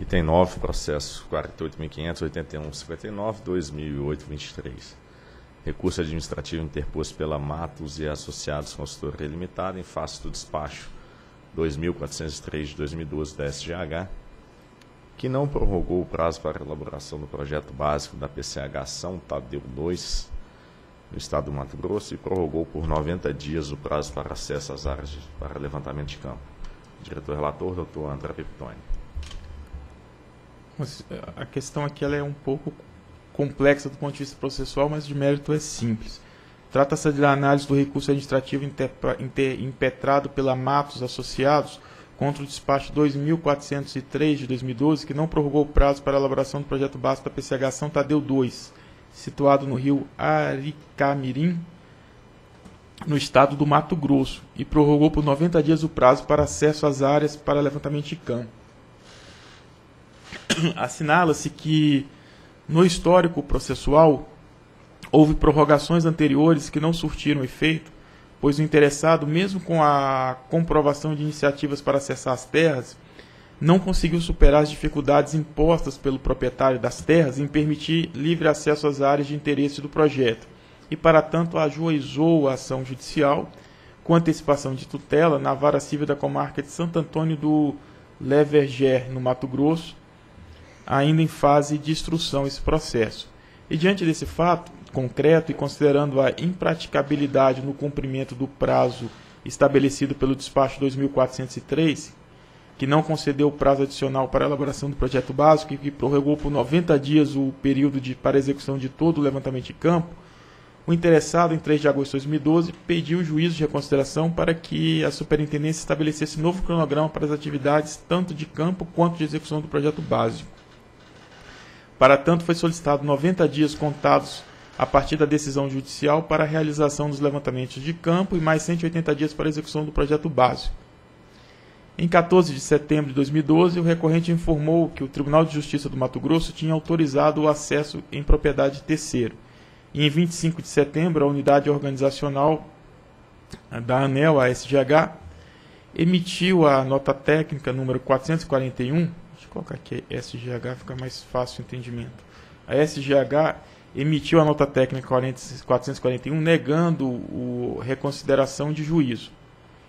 Item 9, processo 48.581.59, 2008-23. Recurso administrativo interposto pela Matos e Associados Consultor Limitada em face do despacho 2.403 de 2012 da SGH, que não prorrogou o prazo para a elaboração do projeto básico da PCH São Tadeu II, no estado do Mato Grosso, e prorrogou por 90 dias o prazo para acesso às áreas para levantamento de campo. Diretor relator, doutor André Peptoni. A questão aqui ela é um pouco complexa do ponto de vista processual, mas de mérito é simples. Trata-se da análise do recurso administrativo impetrado pela Matos Associados contra o despacho 2.403 de 2012, que não prorrogou o prazo para a elaboração do projeto básico da PCH São Tadeu II, situado no rio Aricá-Mirim, no estado do Mato Grosso, e prorrogou por 90 dias o prazo para acesso às áreas para levantamento de campo. Assinala-se que, no histórico processual, houve prorrogações anteriores que não surtiram efeito, pois o interessado, mesmo com a comprovação de iniciativas para acessar as terras, não conseguiu superar as dificuldades impostas pelo proprietário das terras em permitir livre acesso às áreas de interesse do projeto e, para tanto, ajuizou a ação judicial com antecipação de tutela na vara civil da comarca de Santo Antônio do Leverger, no Mato Grosso, ainda em fase de instrução esse processo. E diante desse fato concreto e considerando a impraticabilidade no cumprimento do prazo estabelecido pelo despacho 2403, que não concedeu o prazo adicional para a elaboração do projeto básico e que prorrogou por 90 dias o período para execução de todo o levantamento de campo, o interessado, em 3 de agosto de 2012, pediu juízo de reconsideração para que a superintendência estabelecesse novo cronograma para as atividades tanto de campo quanto de execução do projeto básico. Para tanto, foi solicitado 90 dias contados a partir da decisão judicial para a realização dos levantamentos de campo e mais 180 dias para a execução do projeto básico. Em 14 de setembro de 2012, o recorrente informou que o Tribunal de Justiça do Mato Grosso tinha autorizado o acesso em propriedade de terceiro. E em 25 de setembro, a unidade organizacional da ANEEL, a SGH, emitiu a nota técnica número 441, deixa eu colocar aqui SGH, fica mais fácil o entendimento. A SGH emitiu a nota técnica 441, negando a reconsideração de juízo.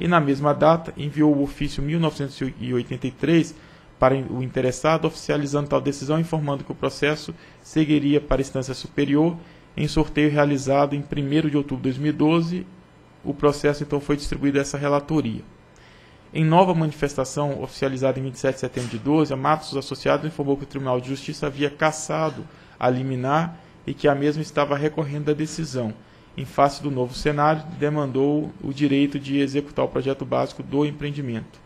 E na mesma data, enviou o ofício 1983 para o interessado, oficializando tal decisão, informando que o processo seguiria para a instância superior em sorteio realizado em 1º de outubro de 2012. O processo, então, foi distribuído a essa relatoria. Em nova manifestação oficializada em 27 de setembro de 2012, a Matos Associados informou que o Tribunal de Justiça havia cassado a liminar e que a mesma estava recorrendo da decisão. Em face do novo cenário, demandou o direito de executar o projeto básico do empreendimento.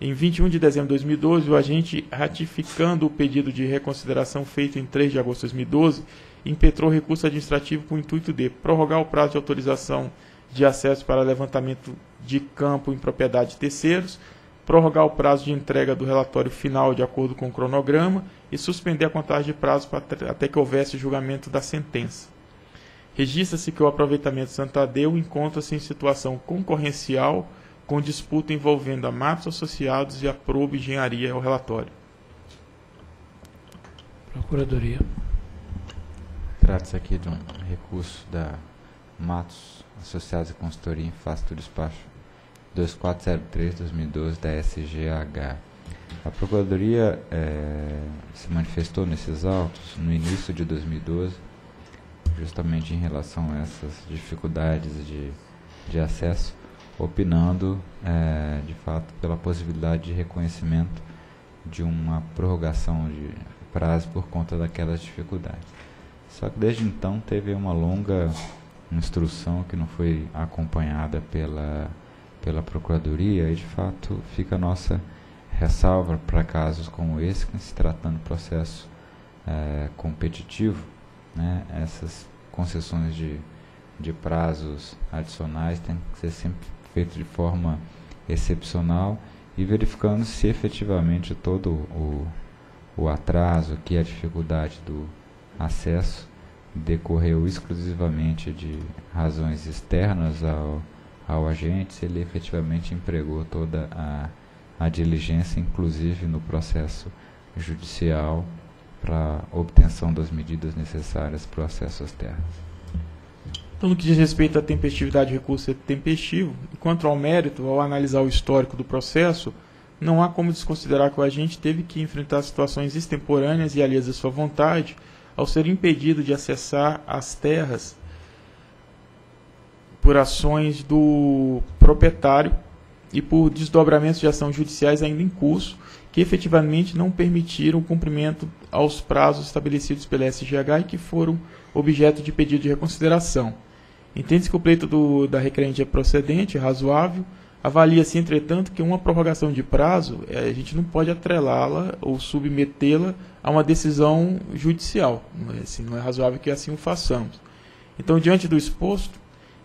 Em 21 de dezembro de 2012, o agente, ratificando o pedido de reconsideração feito em 3 de agosto de 2012, impetrou recurso administrativo com o intuito de prorrogar o prazo de autorização de acesso para levantamento de campo em propriedade de terceiros, prorrogar o prazo de entrega do relatório final de acordo com o cronograma e suspender a contagem de prazo até que houvesse julgamento da sentença. Registra-se que o aproveitamento de São Tadeu encontra-se em situação concorrencial com disputa envolvendo a Matos Associados e a Probe Engenharia. É o relatório. Procuradoria. Trata-se aqui de um recurso da Matos Associados e Consultoria em face do despacho 2403/2012 da SGH. A Procuradoria se manifestou nesses autos no início de 2012, justamente em relação a essas dificuldades de acesso, opinando, de fato, pela possibilidade de reconhecimento de uma prorrogação de prazo por conta daquelas dificuldades. Só que desde então teve uma longa instrução que não foi acompanhada pela Procuradoria e, de fato, fica a nossa ressalva para casos como esse, que se tratando de processo competitivo, né, essas concessões de prazos adicionais têm que ser sempre feitas de forma excepcional e verificando se efetivamente todo o atraso, que é a dificuldade do acesso, decorreu exclusivamente de razões externas ao agente, se ele efetivamente empregou toda a diligência, inclusive no processo judicial para obtenção das medidas necessárias para o acesso às terras. Então, no que diz respeito à tempestividade, recurso é tempestivo. E quanto ao mérito, ao analisar o histórico do processo, não há como desconsiderar que o agente teve que enfrentar situações extemporâneas e alheias à sua vontade, ao ser impedido de acessar as terras por ações do proprietário e por desdobramentos de ações judiciais ainda em curso, que efetivamente não permitiram o cumprimento aos prazos estabelecidos pela SGH e que foram objeto de pedido de reconsideração. Entende-se que o pleito da requerente é procedente, razoável. Avalia-se, entretanto, que uma prorrogação de prazo, a gente não pode atrelá-la ou submetê-la a uma decisão judicial. Não é razoável que assim o façamos. Então, diante do exposto,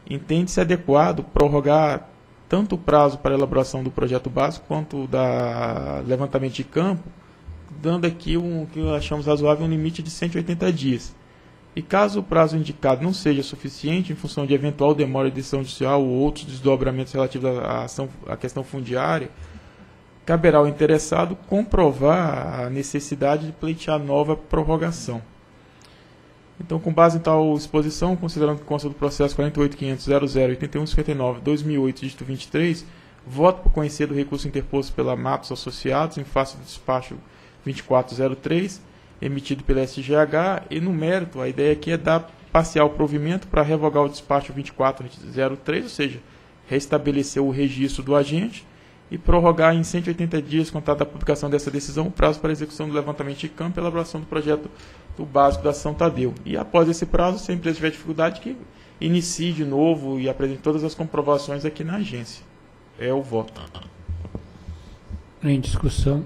entende-se adequado prorrogar tanto o prazo para elaboração do projeto básico quanto da levantamento de campo, dando aqui que achamos razoável, um limite de 180 dias. E caso o prazo indicado não seja suficiente, em função de eventual demora de decisão judicial ou outros desdobramentos relativos à questão fundiária, caberá ao interessado comprovar a necessidade de pleitear nova prorrogação. Então, com base em tal exposição, considerando que consta do processo 48.500.00.8159.2008, dígito 23, voto por conhecer do recurso interposto pela Matos e Associados em face do despacho 2403, emitido pela SGH, e no mérito, a ideia aqui é dar parcial provimento para revogar o despacho 2403, ou seja, restabelecer o registro do agente e prorrogar em 180 dias, contado da publicação dessa decisão, o prazo para execução do levantamento de campo e elaboração do projeto do básico da São Tadeu. E após esse prazo, se a empresa tiver dificuldade, que inicie de novo e apresente todas as comprovações aqui na agência. É o voto. Em discussão.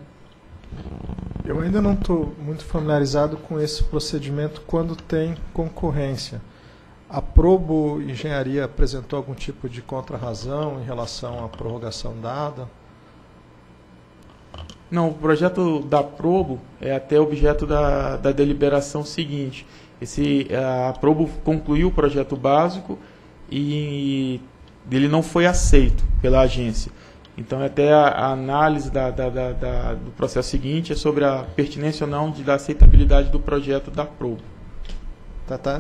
Eu ainda não estou muito familiarizado com esse procedimento quando tem concorrência. A Probe Engenharia apresentou algum tipo de contrarrazão em relação à prorrogação dada? Não, o projeto da Probe é até objeto da deliberação seguinte. A Probe concluiu o projeto básico e ele não foi aceito pela agência. Então, até a análise do processo seguinte é sobre a pertinência ou não da aceitabilidade do projeto da Probe.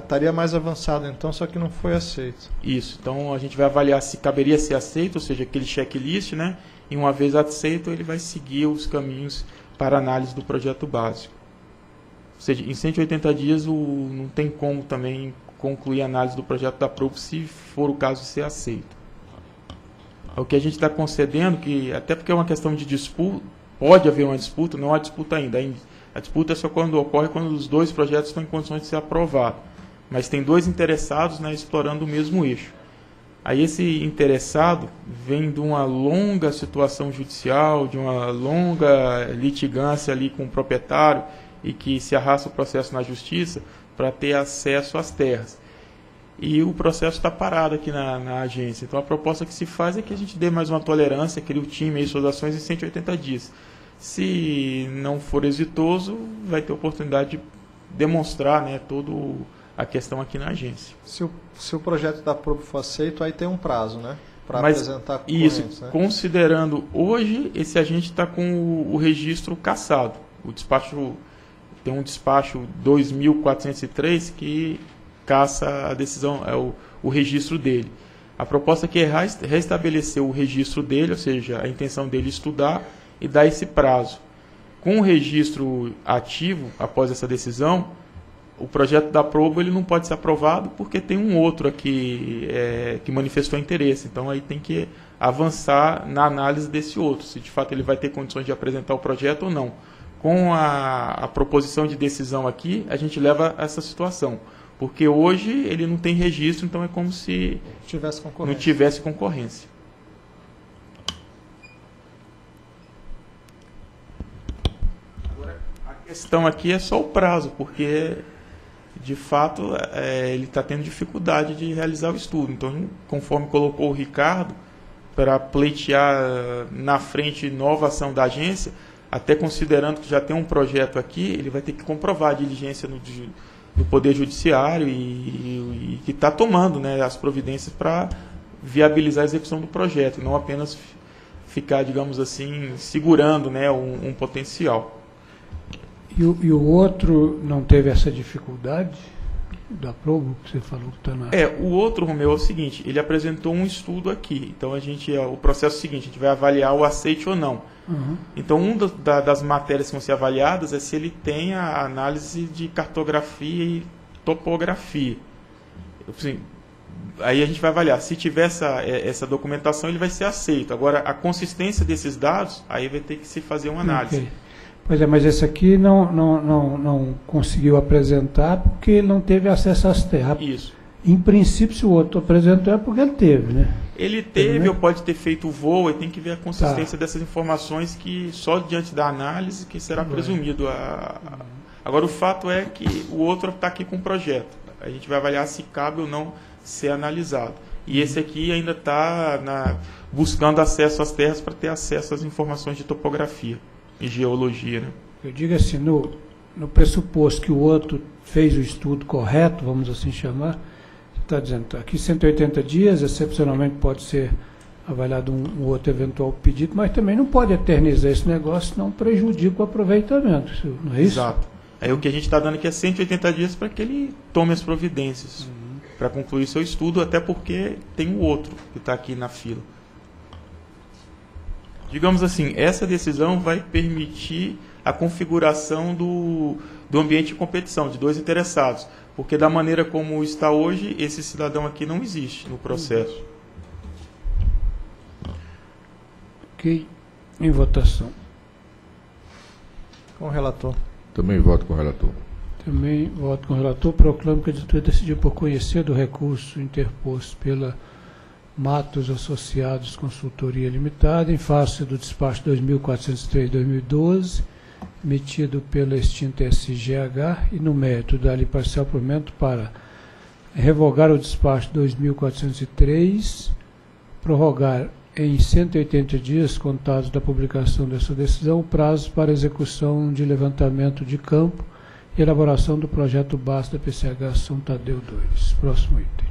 Estaria mais avançado, então, só que não foi aceito. Isso. Então, a gente vai avaliar se caberia ser aceito, ou seja, aquele checklist, né? E uma vez aceito, ele vai seguir os caminhos para análise do projeto básico. Ou seja, em 180 dias, não tem como também concluir a análise do projeto da Probe, se for o caso de ser aceito. O que a gente está concedendo, que até porque é uma questão de disputa, pode haver uma disputa, não há disputa ainda. A disputa é só quando ocorre, quando os dois projetos estão em condições de ser aprovados. Mas tem dois interessados, né, explorando o mesmo eixo. Aí esse interessado vem de uma longa situação judicial, de uma longa litigância ali com o proprietário, e que se arrasta o processo na justiça para ter acesso às terras. E o processo está parado aqui na agência. Então a proposta que se faz é que a gente dê mais uma tolerância, crie o time e suas ações em 180 dias. Se não for exitoso, vai ter oportunidade de demonstrar, né, toda a questão aqui na agência. Se o projeto da Probe for aceito, aí tem um prazo, né, para apresentar a concorrência. Isso, né? Considerando hoje, esse agente está com o registro cassado. O despacho, tem um despacho 2403 que caça a decisão, o registro dele. A proposta aqui é restabelecer o registro dele, ou seja, a intenção dele estudar, e dar esse prazo. Com o registro ativo, após essa decisão, o projeto da Probe ele não pode ser aprovado porque tem um outro aqui que manifestou interesse. Então, aí tem que avançar na análise desse outro, se de fato ele vai ter condições de apresentar o projeto ou não. Com a proposição de decisão aqui, a gente leva essa situação, porque hoje ele não tem registro, então é como se não tivesse concorrência. A questão aqui é só o prazo, porque de fato ele está tendo dificuldade de realizar o estudo. Então, conforme colocou o Ricardo, para pleitear na frente nova ação da agência, até considerando que já tem um projeto aqui, ele vai ter que comprovar a diligência no Poder Judiciário e que está tomando, né, as providências para viabilizar a execução do projeto, não apenas ficar, digamos assim, segurando, né, um potencial. E o outro não teve essa dificuldade da Probe que você falou que está na... o outro, Romeu, é o seguinte, ele apresentou um estudo aqui, então a gente, o processo é o seguinte, a gente vai avaliar o aceite ou não. Uhum. Então, uma das matérias que vão ser avaliadas é se ele tem a análise de cartografia e topografia. Assim, aí a gente vai avaliar, se tiver essa documentação, ele vai ser aceito. Agora, a consistência desses dados, aí vai ter que se fazer uma análise. Okay. Pois é, mas esse aqui não conseguiu apresentar porque ele não teve acesso às terras. Isso. Em princípio, se o outro apresentou é porque ele teve, né? Ele teve, ou pode ter feito o voo, e tem que ver a consistência dessas informações que só diante da análise que será presumido. Agora, o fato é que o outro está aqui com o projeto. A gente vai avaliar se cabe ou não ser analisado. E esse aqui ainda está buscando acesso às terras para ter acesso às informações de topografia e geologia, né? Eu digo assim, no pressuposto que o outro fez o estudo correto, vamos assim chamar, está dizendo, aqui 180 dias, excepcionalmente pode ser avaliado um outro eventual pedido, mas também não pode eternizar esse negócio, senão prejudica o aproveitamento, não é isso? Exato. Aí o que a gente está dando aqui é 180 dias para que ele tome as providências, para concluir seu estudo, até porque tem o outro que está aqui na fila. Digamos assim, essa decisão vai permitir a configuração do ambiente de competição, de dois interessados, porque da maneira como está hoje, esse cidadão aqui não existe no processo. Ok. Em votação. Com o relator. Também voto com o relator. Também voto com o relator. Proclamo que a editoria decidiu por conhecer do recurso interposto pela Matos e Associados Consultoria Limitada, em face do despacho 2403-2012, emitido pela extinta SGH, e no mérito dá-lhe parcial provimento para revogar o despacho 2403, prorrogar em 180 dias contados da publicação dessa decisão o prazo para execução de levantamento de campo e elaboração do projeto base da PCH São Tadeu II. Próximo item.